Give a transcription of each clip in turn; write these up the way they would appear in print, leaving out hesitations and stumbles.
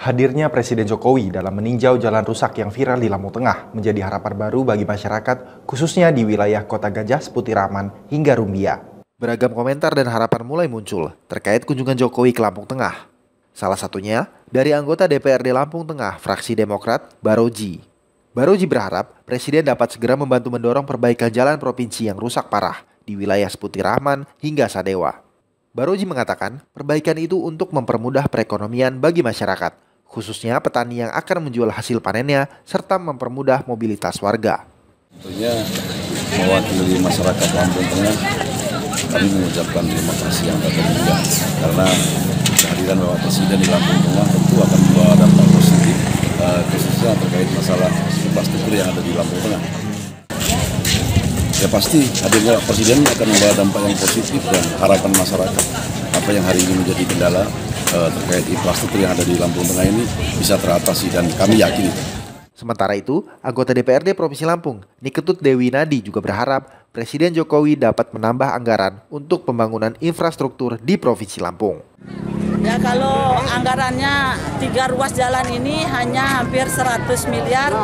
Hadirnya Presiden Jokowi dalam meninjau jalan rusak yang viral di Lampung Tengah menjadi harapan baru bagi masyarakat, khususnya di wilayah Kota Gajah, Seputih Rahman, hingga Rumbia. Beragam komentar dan harapan mulai muncul terkait kunjungan Jokowi ke Lampung Tengah. Salah satunya dari anggota DPRD Lampung Tengah, fraksi Demokrat, Baroji. Baroji berharap Presiden dapat segera membantu mendorong perbaikan jalan provinsi yang rusak parah di wilayah Seputih Rahman hingga Sadewa. Baroji mengatakan perbaikan itu untuk mempermudah perekonomian bagi masyarakat, khususnya petani yang akan menjual hasil panennya, serta mempermudah mobilitas warga. Tentunya mewakili masyarakat Lampung Tengah, kami mengucapkan terima kasih yang dapat juga, karena kehadiran Bapak Presiden di Lampung Tengah tentu akan membawa dampak positif, khususnya terkait masalah infrastruktur yang ada di Lampung Tengah. Ya pasti hadirnya Presiden akan membawa dampak yang positif dan harapan masyarakat. Apa yang hari ini menjadi kendala terkait infrastruktur yang ada di Lampung Tengah ini bisa teratasi dan kami yakin. Sementara itu, anggota DPRD Provinsi Lampung, Niketut Dewi Nadi juga berharap Presiden Jokowi dapat menambah anggaran untuk pembangunan infrastruktur di Provinsi Lampung. Ya kalau anggarannya tiga ruas jalan ini hanya hampir 100 miliar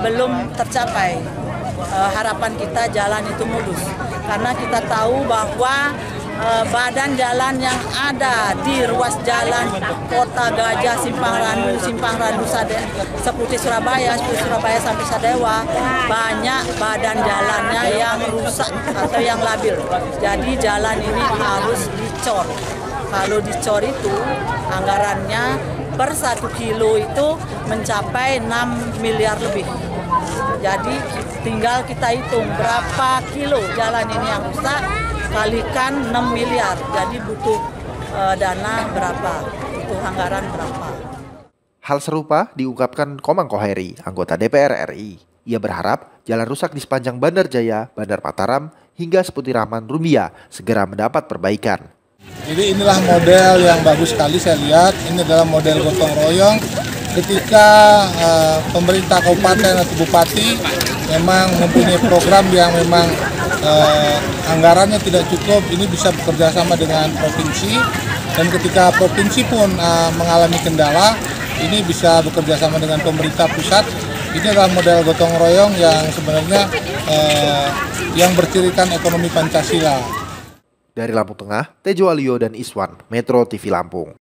belum tercapai. Harapan kita jalan itu mulus, karena kita tahu bahwa badan jalan yang ada di ruas jalan Kota Gajah, Simpang Randusade, Seputih Surabaya, sampai Sadewa, banyak badan jalannya yang rusak atau yang labil. Jadi jalan ini harus dicor. Kalau dicor itu anggarannya per 1 kilo itu mencapai 6 miliar lebih. Jadi tinggal kita hitung berapa kilo jalan ini yang rusak, kalikan 6 miliar, jadi butuh dana berapa, butuh anggaran berapa. Hal serupa diungkapkan Komang Koheri, anggota DPR RI. Ia berharap jalan rusak di sepanjang Bandar Jaya, Bandar Pataram, hingga Seputiraman Rumia segera mendapat perbaikan. Jadi inilah model yang bagus sekali saya lihat, ini adalah model gotong royong ketika pemerintah kabupaten atau bupati memang mempunyai program yang memang anggarannya tidak cukup, ini bisa bekerja sama dengan provinsi, dan ketika provinsi pun mengalami kendala, ini bisa bekerja sama dengan pemerintah pusat. Ini adalah model gotong royong yang sebenarnya yang bercirikan ekonomi Pancasila. Dari Lampung Tengah, Tejo Aliyo dan Iswan, Metro TV Lampung.